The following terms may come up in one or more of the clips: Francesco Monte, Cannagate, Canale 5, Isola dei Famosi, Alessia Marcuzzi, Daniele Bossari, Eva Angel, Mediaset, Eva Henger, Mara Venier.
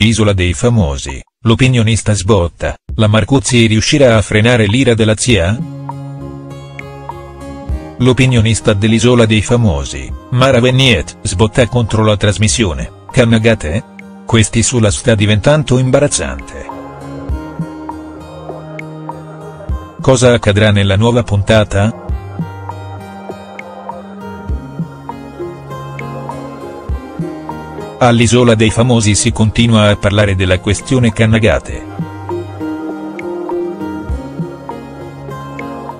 Isola dei Famosi, l'opinionista sbotta, la Marcuzzi riuscirà a frenare l'ira della zia? L'opinionista dell'Isola dei Famosi, Mara Venier, sbotta contro la trasmissione, Cannagate? Quest'isola sta diventando imbarazzante. Cosa accadrà nella nuova puntata? All'Isola dei Famosi si continua a parlare della questione Cannagate.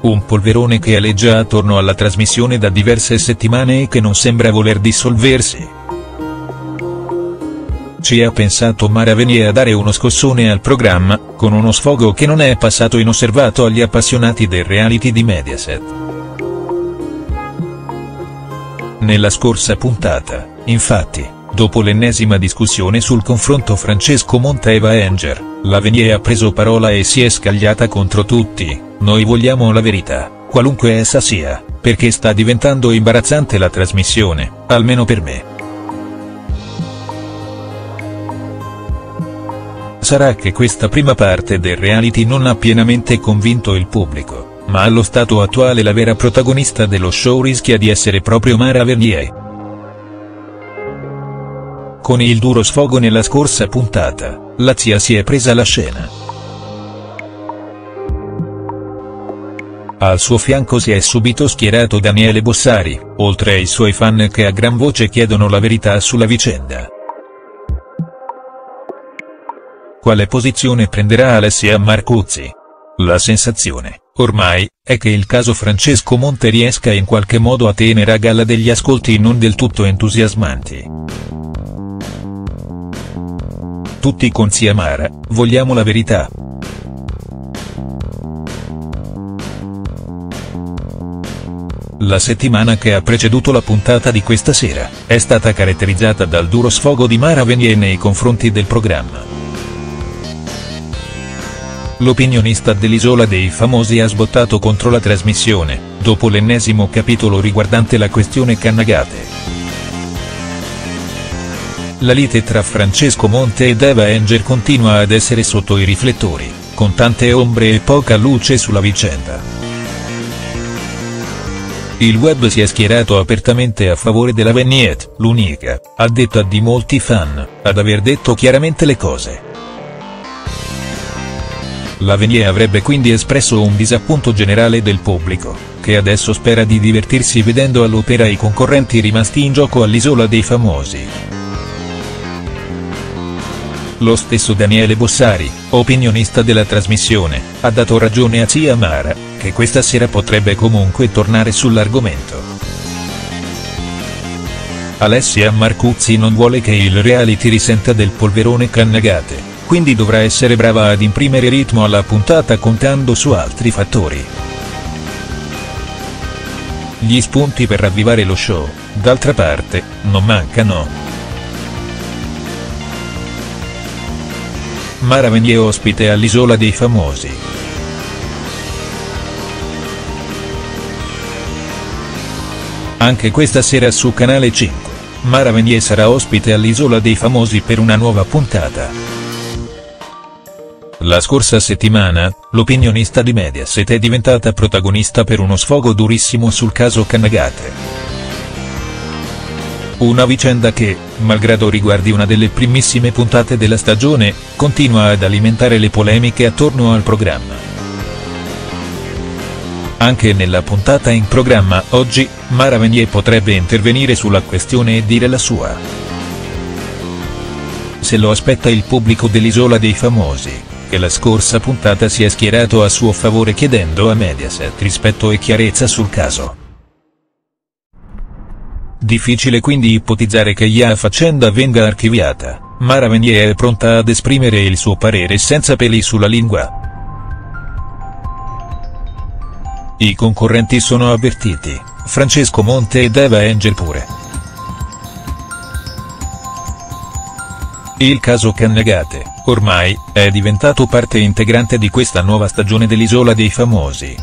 Un polverone che aleggia attorno alla trasmissione da diverse settimane e che non sembra voler dissolversi. Ci ha pensato Mara Venier a dare uno scossone al programma, con uno sfogo che non è passato inosservato agli appassionati del reality di Mediaset. Nella scorsa puntata, infatti, dopo l'ennesima discussione sul confronto Francesco Monte e Eva Henger, la Venier ha preso parola e si è scagliata contro tutti. Noi vogliamo la verità, qualunque essa sia, perché sta diventando imbarazzante la trasmissione, almeno per me. Sarà che questa prima parte del reality non ha pienamente convinto il pubblico, ma allo stato attuale la vera protagonista dello show rischia di essere proprio Mara Venier. Con il duro sfogo nella scorsa puntata, la zia si è presa la scena. Al suo fianco si è subito schierato Daniele Bossari, oltre ai suoi fan che a gran voce chiedono la verità sulla vicenda. Quale posizione prenderà Alessia Marcuzzi? La sensazione, ormai, è che il caso Francesco Monte riesca in qualche modo a tenere a galla degli ascolti non del tutto entusiasmanti. Tutti con zia Mara, vogliamo la verità. La settimana che ha preceduto la puntata di questa sera, è stata caratterizzata dal duro sfogo di Mara Venier nei confronti del programma. L'opinionista dell'Isola dei Famosi ha sbottato contro la trasmissione, dopo l'ennesimo capitolo riguardante la questione Cannagate. La lite tra Francesco Monte ed Eva Angel continua ad essere sotto i riflettori, con tante ombre e poca luce sulla vicenda. Il web si è schierato apertamente a favore della Venier, l'unica, a detta di molti fan, ad aver detto chiaramente le cose. La Venier avrebbe quindi espresso un disappunto generale del pubblico, che adesso spera di divertirsi vedendo all'opera i concorrenti rimasti in gioco all'Isola dei Famosi. Lo stesso Daniele Bossari, opinionista della trasmissione, ha dato ragione a zia Mara, che questa sera potrebbe comunque tornare sull'argomento. Alessia Marcuzzi non vuole che il reality risenta del polverone Cannagate, quindi dovrà essere brava ad imprimere ritmo alla puntata contando su altri fattori. Gli spunti per ravvivare lo show, d'altra parte, non mancano. Mara Venier ospite all'Isola dei Famosi. Anche questa sera su Canale 5, Mara Venier sarà ospite all'Isola dei Famosi per una nuova puntata. La scorsa settimana, l'opinionista di Mediaset è diventata protagonista per uno sfogo durissimo sul caso Cannagate. Una vicenda che, malgrado riguardi una delle primissime puntate della stagione, continua ad alimentare le polemiche attorno al programma. Anche nella puntata in programma oggi, Mara Venier potrebbe intervenire sulla questione e dire la sua. Se lo aspetta il pubblico dell'Isola dei Famosi, che la scorsa puntata si è schierato a suo favore chiedendo a Mediaset rispetto e chiarezza sul caso. Difficile quindi ipotizzare che la faccenda venga archiviata, Mara Venier è pronta ad esprimere il suo parere senza peli sulla lingua. I concorrenti sono avvertiti, Francesco Monte ed Eva Angel pure. Il caso Cannagate, ormai, è diventato parte integrante di questa nuova stagione dell'Isola dei Famosi.